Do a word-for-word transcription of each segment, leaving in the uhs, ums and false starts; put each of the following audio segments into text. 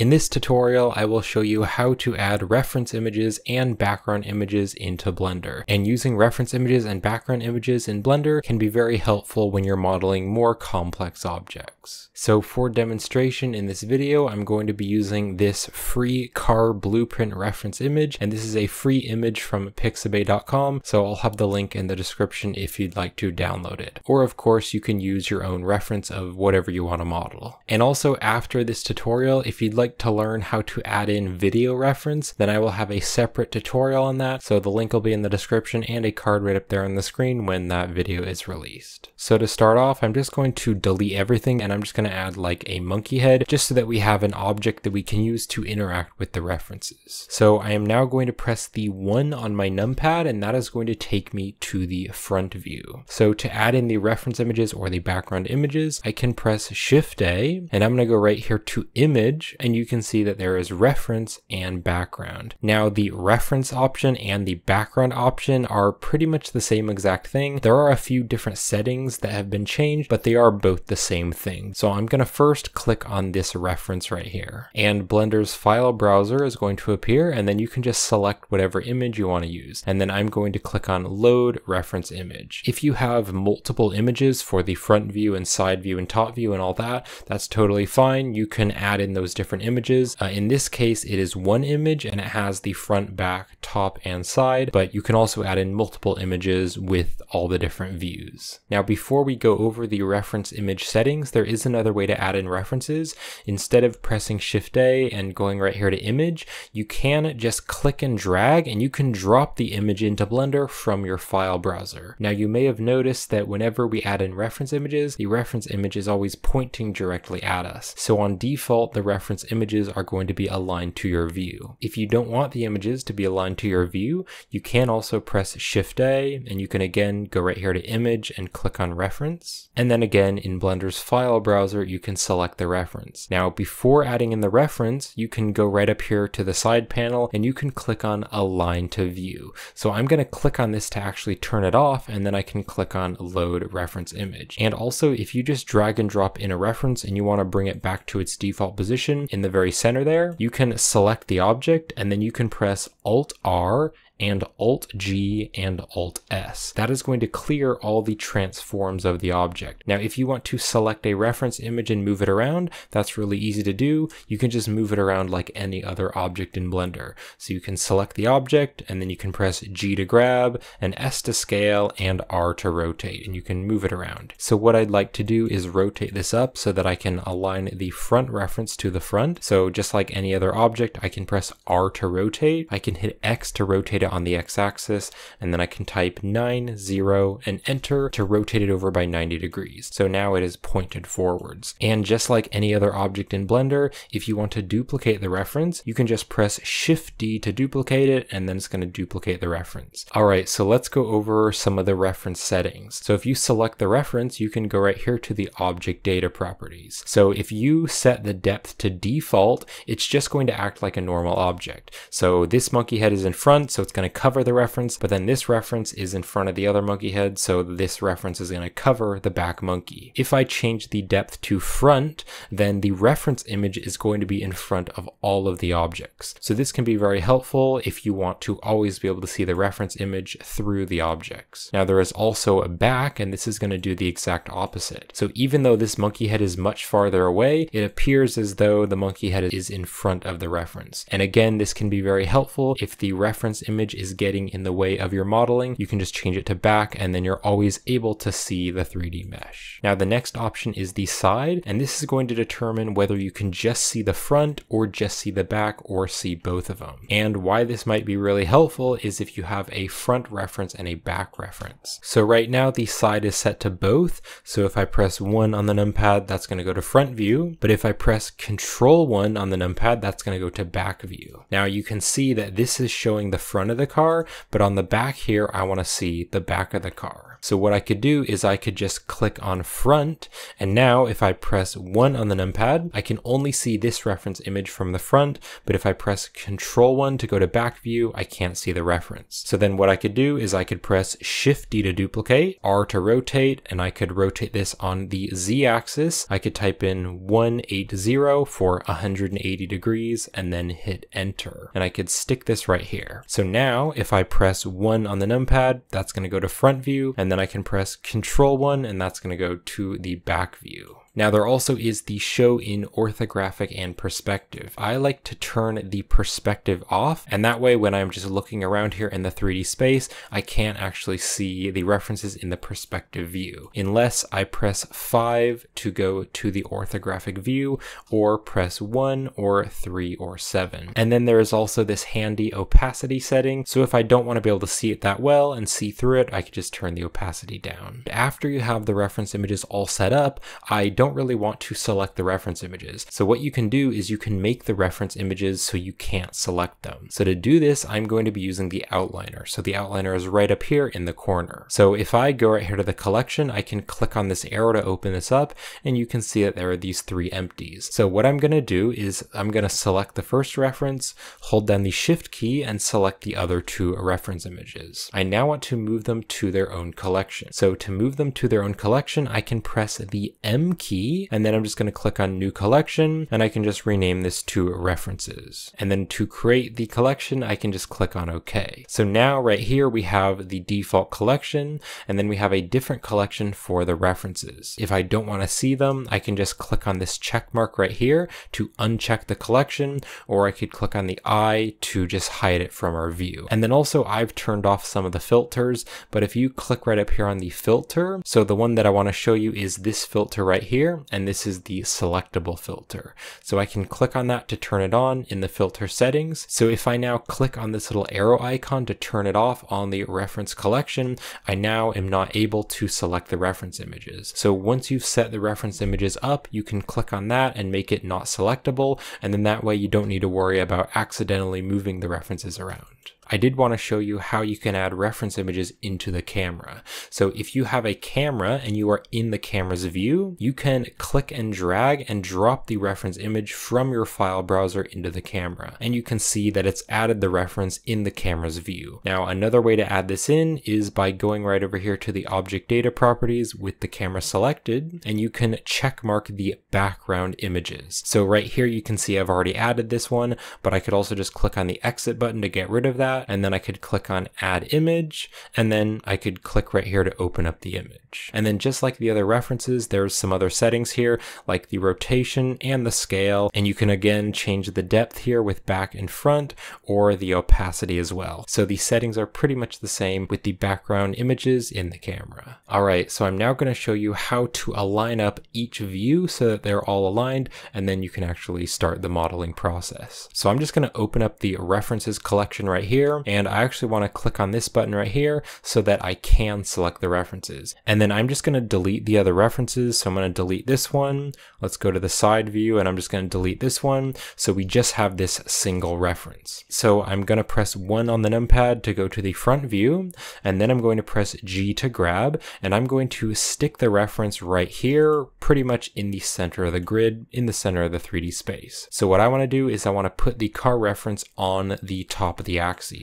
In this tutorial, I will show you how to add reference images and background images into Blender. And using reference images and background images in Blender can be very helpful when you're modeling more complex objects. So for demonstration in this video, I'm going to be using this free car blueprint reference image, and this is a free image from pixabay dot com, so I'll have the link in the description if you'd like to download it. Or of course, you can use your own reference of whatever you want to model. And also after this tutorial, if you'd like to learn how to add in video reference, then I will have a separate tutorial on that, so the link will be in the description and a card right up there on the screen when that video is released. So to start off, I'm just going to delete everything and I'm just going to add like a monkey head just so that we have an object that we can use to interact with the references. So I am now going to press the one on my numpad and that is going to take me to the front view. So to add in the reference images or the background images, I can press Shift A and I'm going to go right here to Image, and you can see that there is reference and background. Now the reference option and the background option are pretty much the same exact thing. There are a few different settings that have been changed, but they are both the same thing. So I'm going to first click on this reference right here, and Blender's file browser is going to appear, and then you can just select whatever image you want to use. And then I'm going to click on Load Reference Image. If you have multiple images for the front view and side view and top view and all that, that's totally fine. You can add in those different images. Uh, in this case, it is one image and it has the front, back, top, and side, but you can also add in multiple images with all the different views. Now, before we go over the reference image settings, there is another way to add in references. Instead of pressing Shift A and going right here to Image, you can just click and drag and you can drop the image into Blender from your file browser. Now, you may have noticed that whenever we add in reference images, the reference image is always pointing directly at us. So on default, the reference images are going to be aligned to your view. If you don't want the images to be aligned to your view, you can also press Shift A and you can again go right here to Image and click on Reference. And then again in Blender's file browser, you can select the reference. Now before adding in the reference, you can go right up here to the side panel and you can click on Align to View. So I'm going to click on this to actually turn it off, and then I can click on Load Reference Image. And also if you just drag and drop in a reference and you want to bring it back to its default position in the very center there, you can select the object and then you can press Alt R and Alt G and Alt S. That is going to clear all the transforms of the object. Now, if you want to select a reference image and move it around, that's really easy to do. You can just move it around like any other object in Blender. So you can select the object and then you can press G to grab and S to scale and R to rotate, and you can move it around. So what I'd like to do is rotate this up so that I can align the front reference to the front. So just like any other object, I can press R to rotate. I can hit X to rotate it on the x-axis, and then I can type nine, zero, and enter to rotate it over by ninety degrees. So now it is pointed forwards. And just like any other object in Blender, if you want to duplicate the reference, you can just press Shift D to duplicate it, and then it's going to duplicate the reference. All right, so let's go over some of the reference settings. So if you select the reference, you can go right here to the object data properties. So if you set the depth to default, it's just going to act like a normal object. So this monkey head is in front, so it's going to cover the reference, but then this reference is in front of the other monkey head, so this reference is going to cover the back monkey. If I change the depth to front, then the reference image is going to be in front of all of the objects. So this can be very helpful if you want to always be able to see the reference image through the objects. Now there is also a back, and this is going to do the exact opposite. So even though this monkey head is much farther away, it appears as though the monkey head is in front of the reference. And again, this can be very helpful if the reference image is getting in the way of your modeling. You can just change it to back, and then you're always able to see the three D mesh. Now the next option is the side, and this is going to determine whether you can just see the front or just see the back or see both of them. And why this might be really helpful is if you have a front reference and a back reference. So right now the side is set to both, so if I press one on the numpad, that's going to go to front view, but if I press Control one on the numpad, that's going to go to back view. Now you can see that this is showing the front front of the car, but on the back here, I want to see the back of the car. So what I could do is I could just click on front, and now if I press one on the numpad, I can only see this reference image from the front, but if I press control one to go to back view, I can't see the reference. So then what I could do is I could press shift D to duplicate, R to rotate, and I could rotate this on the Z axis. I could type in one eighty for one hundred eighty degrees and then hit enter. And I could stick this right here. So now if I press one on the numpad, that's going to go to front view, and then I can press control one and that's going to go to the back view. Now there also is the show in orthographic and perspective. I like to turn the perspective off, and that way when I'm just looking around here in the three D space, I can't actually see the references in the perspective view, unless I press five to go to the orthographic view, or press one or three or seven. And then there is also this handy opacity setting, so if I don't want to be able to see it that well and see through it, I could just turn the opacity down. After you have the reference images all set up, I don't don't really want to select the reference images. So what you can do is you can make the reference images so you can't select them. So to do this, I'm going to be using the outliner. So the outliner is right up here in the corner. So if I go right here to the collection, I can click on this arrow to open this up, and you can see that there are these three empties. So what I'm going to do is I'm going to select the first reference, hold down the shift key, and select the other two reference images. I now want to move them to their own collection. So to move them to their own collection, I can press the M key, and then I'm just going to click on new collection, and I can just rename this to references. And then to create the collection, I can just click on OK. So now right here we have the default collection, and then we have a different collection for the references. If I don't want to see them, I can just click on this check mark right here to uncheck the collection, or I could click on the eye to just hide it from our view. And then also I've turned off some of the filters, but if you click right up here on the filter, so the one that I want to show you is this filter right here. Here, and this is the selectable filter. So I can click on that to turn it on in the filter settings. So if I now click on this little arrow icon to turn it off on the reference collection, I now am not able to select the reference images. So once you've set the reference images up, you can click on that and make it not selectable, and then that way you don't need to worry about accidentally moving the references around. I did want to show you how you can add reference images into the camera. So if you have a camera and you are in the camera's view, you can click and drag and drop the reference image from your file browser into the camera. And you can see that it's added the reference in the camera's view. Now, another way to add this in is by going right over here to the object data properties with the camera selected, and you can check mark the background images. So right here, you can see I've already added this one, but I could also just click on the exit button to get rid of that. And then I could click on add image, and then I could click right here to open up the image. And then just like the other references, there's some other settings here like the rotation and the scale, and you can again change the depth here with back and front, or the opacity as well. So the settings are pretty much the same with the background images in the camera. All right, so I'm now going to show you how to align up each view so that they're all aligned, and then you can actually start the modeling process. So I'm just going to open up the references collection right here. And I actually want to click on this button right here so that I can select the references. And then I'm just going to delete the other references. So I'm going to delete this one. Let's go to the side view, and I'm just going to delete this one. So we just have this single reference. So I'm going to press one on the numpad to go to the front view. And then I'm going to press G to grab, and I'm going to stick the reference right here, pretty much in the center of the grid, in the center of the three D space. So what I want to do is I want to put the car reference on the top of the axis.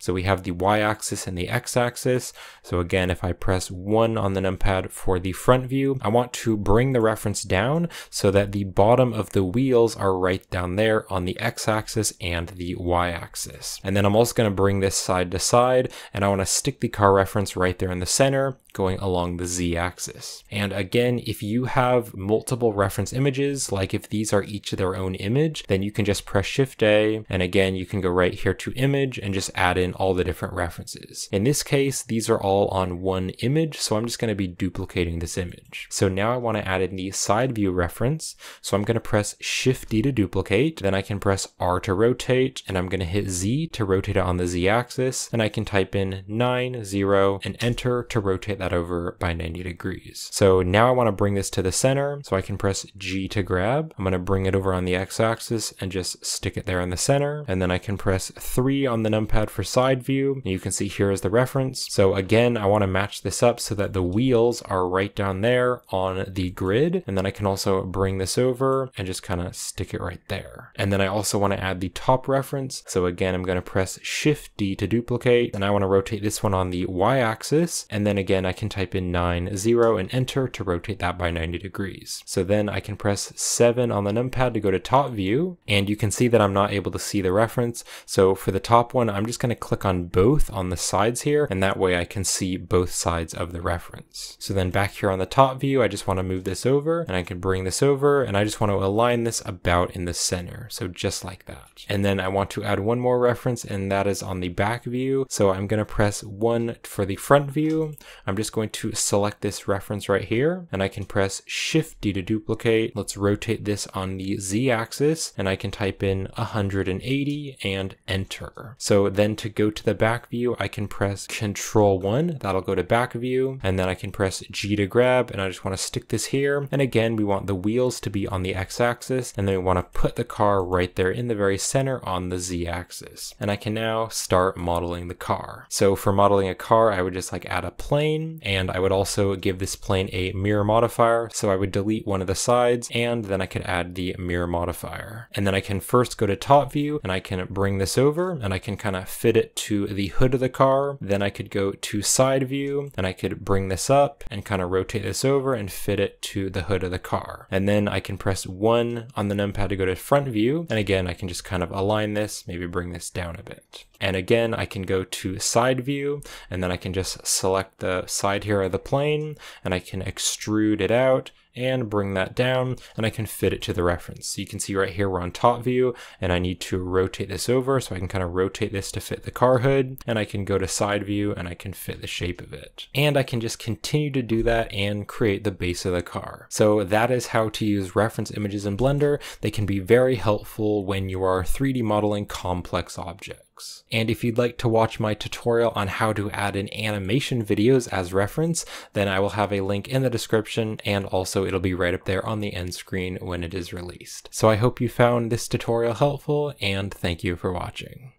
So we have the y-axis and the x-axis. So again, if I press one on the numpad for the front view, I want to bring the reference down so that the bottom of the wheels are right down there on the x-axis and the y-axis. And then I'm also going to bring this side to side, and I want to stick the car reference right there in the center, going along the z-axis. And again, if you have multiple reference images, like if these are each their own image, then you can just press shift A, and again, you can go right here to image and just add in all the different references. In this case, these are all on one image, so I'm just going to be duplicating this image. So now I want to add in the side view reference, so I'm going to press shift D to duplicate, then I can press R to rotate, and I'm going to hit Z to rotate it on the z-axis, and I can type in nine, zero, and enter to rotate that over by ninety degrees. So now I want to bring this to the center, so I can press G to grab. I'm going to bring it over on the x-axis and just stick it there in the center, and then I can press three on the numpad for side view. You can see here is the reference. So again, I want to match this up so that the wheels are right down there on the grid. And then I can also bring this over and just kind of stick it right there. And then I also want to add the top reference. So again, I'm going to press Shift D to duplicate. And I want to rotate this one on the Y axis. And then again, I can type in nine, zero and enter to rotate that by ninety degrees. So then I can press seven on the numpad to go to top view. And you can see that I'm not able to see the reference. So for the top one, I'm just going to click on both on the sides here. And that way I can see both sides of the reference. So then back here on the top view, I just want to move this over and I can bring this over and I just want to align this about in the center. So just like that. And then I want to add one more reference and that is on the back view. So I'm going to press one for the front view. I'm just going to select this reference right here and I can press Shift D to duplicate. Let's rotate this on the Z axis and I can type in one hundred eighty and enter. So then to go to the back view, I can press Control one, that'll go to back view. And then I can press G to grab and I just want to stick this here. And again, we want the wheels to be on the X axis and then we want to put the car right there in the very center on the Z axis. And I can now start modeling the car. So for modeling a car, I would just like add a plane and I would also give this plane a mirror modifier. So I would delete one of the sides and then I could add the mirror modifier. And then I can first go to top view and I can bring this over and I can kind of fit it to the hood of the car. Then I could go to side view and I could bring this up and kind of rotate this over and fit it to the hood of the car. And then I can press one on the numpad to go to front view. And again, I can just kind of align this, maybe bring this down a bit. And again, I can go to side view and then I can just select the side here of the plane and I can extrude it out and bring that down and I can fit it to the reference. So you can see right here, we're on top view and I need to rotate this over so I can kind of rotate this to fit the car hood and I can go to side view and I can fit the shape of it. And I can just continue to do that and create the base of the car. So that is how to use reference images in Blender. They can be very helpful when you are three D modeling complex objects. And if you'd like to watch my tutorial on how to add in animation videos as reference, then I will have a link in the description and also it'll be right up there on the end screen when it is released. So I hope you found this tutorial helpful and thank you for watching.